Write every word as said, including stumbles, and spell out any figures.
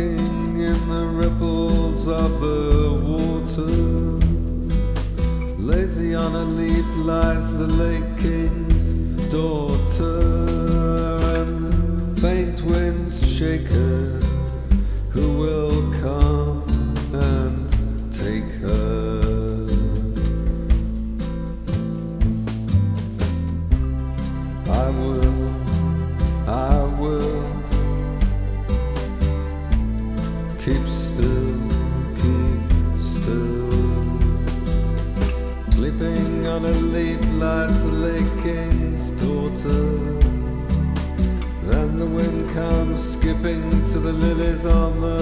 rocking in the ripples of the water. Lazy on a leaf lies the Lake King's daughter, and faint winds shake her, who will come and take her. I will, I will keep still, keep still. Sleeping on a leaf lies the Lake King's daughter. Then the wind comes skipping to the lilies on the